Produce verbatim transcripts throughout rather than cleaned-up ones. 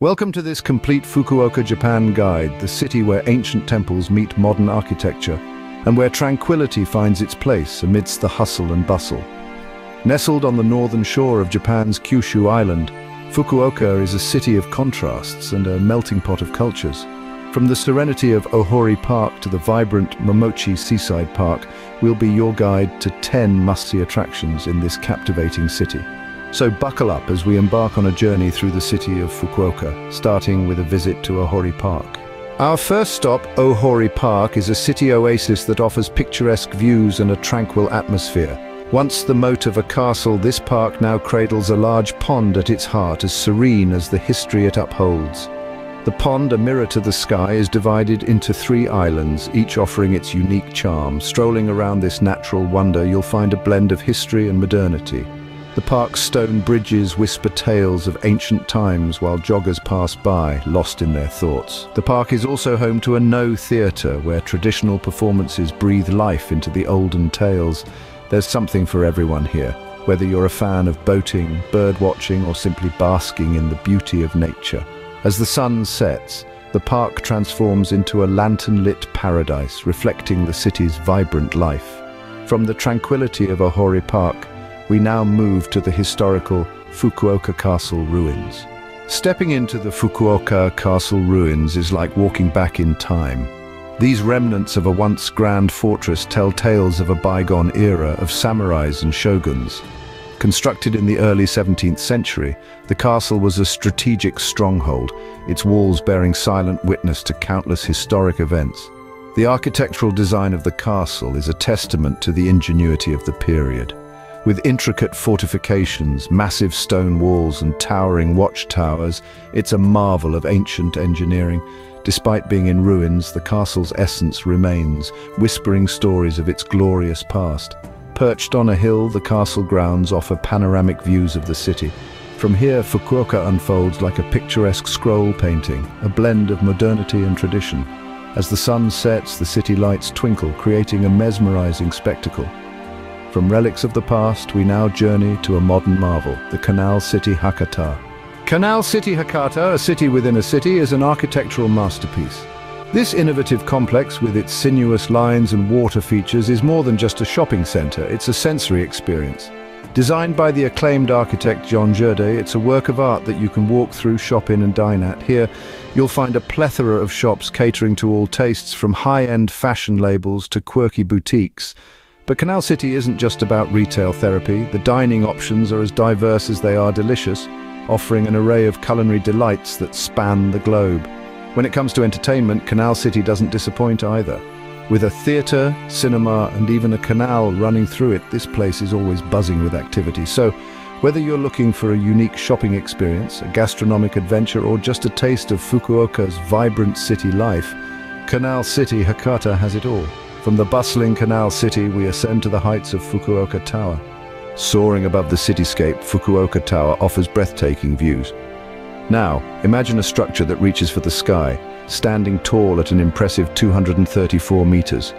Welcome to this complete Fukuoka, Japan guide, the city where ancient temples meet modern architecture and where tranquility finds its place amidst the hustle and bustle. Nestled on the northern shore of Japan's Kyushu Island, Fukuoka is a city of contrasts and a melting pot of cultures. From the serenity of Ohori Park to the vibrant Momochi Seaside Park, we'll be your guide to ten must-see attractions in this captivating city. So buckle up as we embark on a journey through the city of Fukuoka, starting with a visit to Ohori Park. Our first stop, Ohori Park, is a city oasis that offers picturesque views and a tranquil atmosphere. Once the moat of a castle, this park now cradles a large pond at its heart, as serene as the history it upholds. The pond, a mirror to the sky, is divided into three islands, each offering its unique charm. Strolling around this natural wonder, you'll find a blend of history and modernity. The park's stone bridges whisper tales of ancient times while joggers pass by, lost in their thoughts. The park is also home to a Noh theatre, where traditional performances breathe life into the olden tales. There's something for everyone here, whether you're a fan of boating, bird watching, or simply basking in the beauty of nature. As the sun sets, the park transforms into a lantern-lit paradise, reflecting the city's vibrant life. From the tranquility of Ohori Park, we now move to the historical Fukuoka Castle ruins. Stepping into the Fukuoka Castle ruins is like walking back in time. These remnants of a once grand fortress tell tales of a bygone era of samurais and shoguns. Constructed in the early seventeenth century, the castle was a strategic stronghold, its walls bearing silent witness to countless historic events. The architectural design of the castle is a testament to the ingenuity of the period. With intricate fortifications, massive stone walls, and towering watchtowers, it's a marvel of ancient engineering. Despite being in ruins, the castle's essence remains, whispering stories of its glorious past. Perched on a hill, the castle grounds offer panoramic views of the city. From here, Fukuoka unfolds like a picturesque scroll painting, a blend of modernity and tradition. As the sun sets, the city lights twinkle, creating a mesmerizing spectacle. From relics of the past, we now journey to a modern marvel, the Canal City Hakata. Canal City Hakata, a city within a city, is an architectural masterpiece. This innovative complex, with its sinuous lines and water features, is more than just a shopping center, it's a sensory experience. Designed by the acclaimed architect John Jerde, it's a work of art that you can walk through, shop in, and dine at. Here, you'll find a plethora of shops catering to all tastes, from high-end fashion labels to quirky boutiques. But Canal City isn't just about retail therapy. The dining options are as diverse as they are delicious, offering an array of culinary delights that span the globe. When it comes to entertainment, Canal City doesn't disappoint either. With a theatre, cinema, and even a canal running through it, this place is always buzzing with activity. So, whether you're looking for a unique shopping experience, a gastronomic adventure, or just a taste of Fukuoka's vibrant city life, Canal City Hakata has it all. From the bustling Canal City, we ascend to the heights of Fukuoka Tower. Soaring above the cityscape, Fukuoka Tower offers breathtaking views. Now, imagine a structure that reaches for the sky, standing tall at an impressive two hundred thirty-four meters.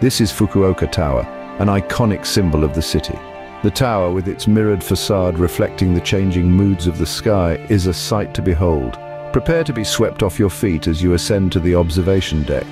This is Fukuoka Tower, an iconic symbol of the city. The tower, with its mirrored facade reflecting the changing moods of the sky, is a sight to behold. Prepare to be swept off your feet as you ascend to the observation deck.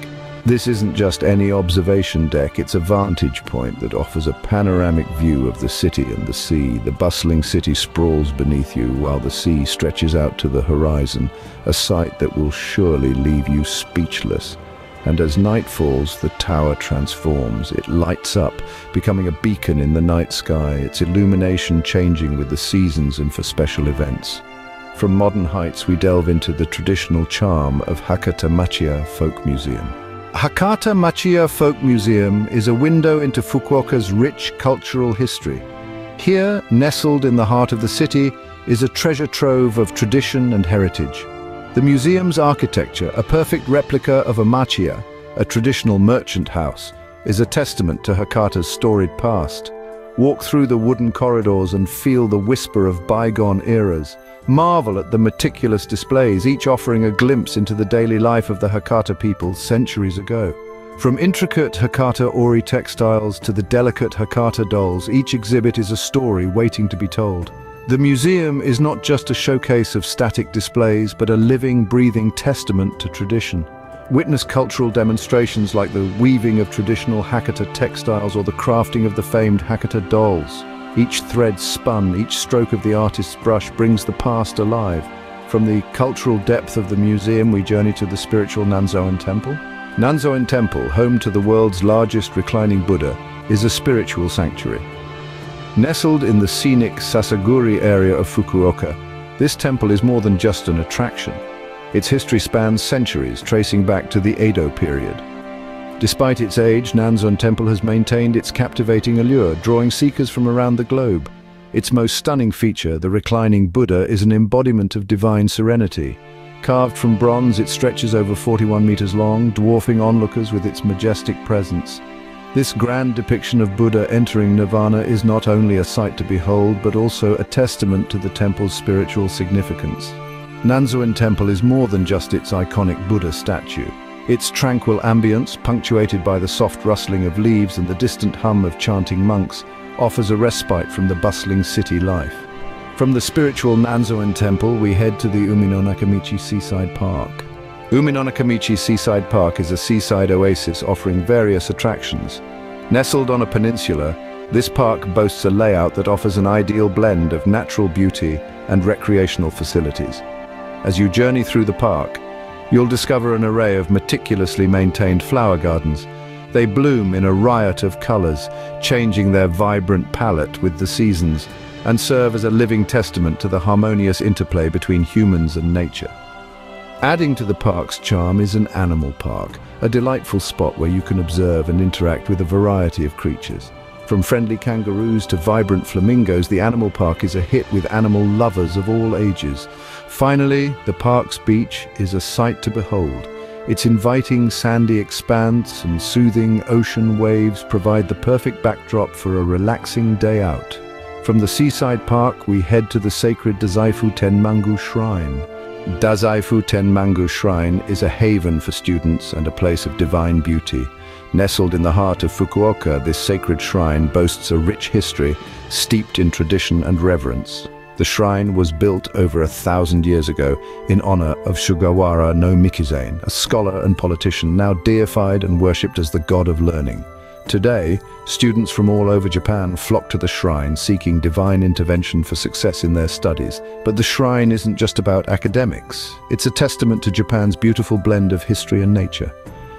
This isn't just any observation deck, it's a vantage point that offers a panoramic view of the city and the sea. The bustling city sprawls beneath you while the sea stretches out to the horizon, a sight that will surely leave you speechless. And as night falls, the tower transforms. It lights up, becoming a beacon in the night sky, its illumination changing with the seasons and for special events. From modern heights, we delve into the traditional charm of Hakata Machiya Folk Museum. Hakata Machiya Folk Museum is a window into Fukuoka's rich cultural history. Here, nestled in the heart of the city, is a treasure trove of tradition and heritage. The museum's architecture, a perfect replica of a machiya, a traditional merchant house, is a testament to Hakata's storied past. Walk through the wooden corridors and feel the whisper of bygone eras. Marvel at the meticulous displays, each offering a glimpse into the daily life of the Hakata people centuries ago. From intricate Hakata-ori textiles to the delicate Hakata dolls, each exhibit is a story waiting to be told. The museum is not just a showcase of static displays, but a living, breathing testament to tradition. Witness cultural demonstrations like the weaving of traditional Hakata textiles or the crafting of the famed Hakata dolls. Each thread spun, each stroke of the artist's brush brings the past alive. From the cultural depth of the museum, we journey to the spiritual Nanzoen Temple. Nanzoen Temple, home to the world's largest reclining Buddha, is a spiritual sanctuary. Nestled in the scenic Sasaguri area of Fukuoka, this temple is more than just an attraction. Its history spans centuries, tracing back to the Edo period. Despite its age, Nanzen Temple has maintained its captivating allure, drawing seekers from around the globe. Its most stunning feature, the reclining Buddha, is an embodiment of divine serenity. Carved from bronze, it stretches over forty-one meters long, dwarfing onlookers with its majestic presence. This grand depiction of Buddha entering nirvana is not only a sight to behold, but also a testament to the temple's spiritual significance. Nanzoen Temple is more than just its iconic Buddha statue. Its tranquil ambience, punctuated by the soft rustling of leaves and the distant hum of chanting monks, offers a respite from the bustling city life. From the spiritual Nanzoen Temple, we head to the Uminonakamichi Seaside Park. Uminonakamichi Seaside Park is a seaside oasis offering various attractions. Nestled on a peninsula, this park boasts a layout that offers an ideal blend of natural beauty and recreational facilities. As you journey through the park, you'll discover an array of meticulously maintained flower gardens. They bloom in a riot of colors, changing their vibrant palette with the seasons, and serve as a living testament to the harmonious interplay between humans and nature. Adding to the park's charm is an animal park, a delightful spot where you can observe and interact with a variety of creatures. From friendly kangaroos to vibrant flamingos, the animal park is a hit with animal lovers of all ages. Finally, the park's beach is a sight to behold. Its inviting sandy expanse and soothing ocean waves provide the perfect backdrop for a relaxing day out. From the seaside park, we head to the sacred Dazaifu Tenmangu Shrine. Dazaifu Tenmangu Shrine is a haven for students and a place of divine beauty. Nestled in the heart of Fukuoka, this sacred shrine boasts a rich history, steeped in tradition and reverence. The shrine was built over a thousand years ago in honor of Sugawara no Michizane, a scholar and politician now deified and worshipped as the god of learning. Today, students from all over Japan flock to the shrine, seeking divine intervention for success in their studies. But the shrine isn't just about academics. It's a testament to Japan's beautiful blend of history and nature.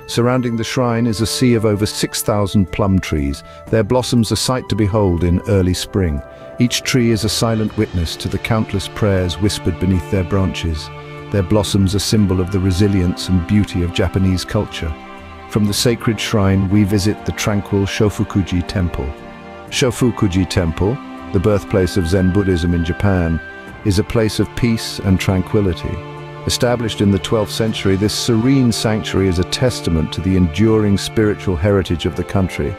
Surrounding the shrine is a sea of over six thousand plum trees. Their blossoms are a sight to behold in early spring. Each tree is a silent witness to the countless prayers whispered beneath their branches. Their blossoms are a symbol of the resilience and beauty of Japanese culture. From the sacred shrine, we visit the tranquil Shofukuji Temple. Shofukuji Temple, the birthplace of Zen Buddhism in Japan, is a place of peace and tranquility. Established in the twelfth century, this serene sanctuary is a testament to the enduring spiritual heritage of the country.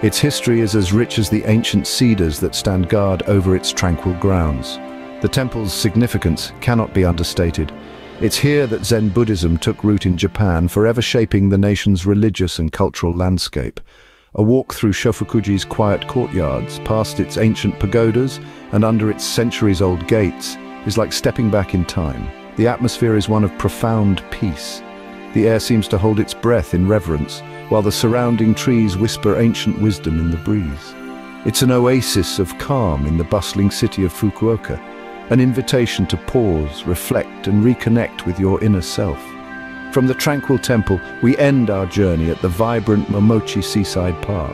Its history is as rich as the ancient cedars that stand guard over its tranquil grounds. The temple's significance cannot be understated. It's here that Zen Buddhism took root in Japan, forever shaping the nation's religious and cultural landscape. A walk through Shofukuji's quiet courtyards, past its ancient pagodas and under its centuries-old gates, is like stepping back in time. The atmosphere is one of profound peace. The air seems to hold its breath in reverence, while the surrounding trees whisper ancient wisdom in the breeze. It's an oasis of calm in the bustling city of Fukuoka, an invitation to pause, reflect, and reconnect with your inner self. From the tranquil temple, we end our journey at the vibrant Momochi Seaside Park.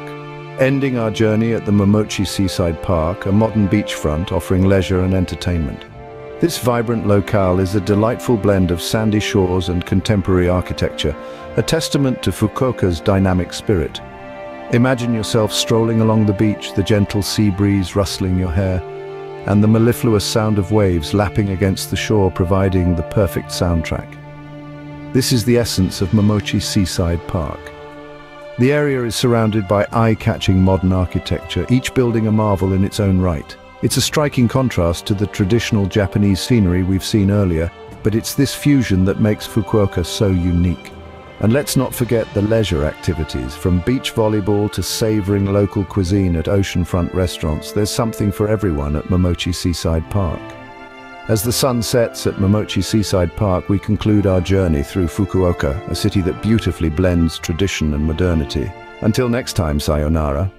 Ending our journey at the Momochi Seaside Park, a modern beachfront offering leisure and entertainment. This vibrant locale is a delightful blend of sandy shores and contemporary architecture, a testament to Fukuoka's dynamic spirit. Imagine yourself strolling along the beach, the gentle sea breeze rustling your hair, and the mellifluous sound of waves lapping against the shore providing the perfect soundtrack. This is the essence of Momochi Seaside Park. The area is surrounded by eye-catching modern architecture, each building a marvel in its own right. It's a striking contrast to the traditional Japanese scenery we've seen earlier, but it's this fusion that makes Fukuoka so unique. And let's not forget the leisure activities, from beach volleyball to savoring local cuisine at oceanfront restaurants. There's something for everyone at Momochi Seaside Park. As the sun sets at Momochi Seaside Park, we conclude our journey through Fukuoka, a city that beautifully blends tradition and modernity. Until next time, sayonara.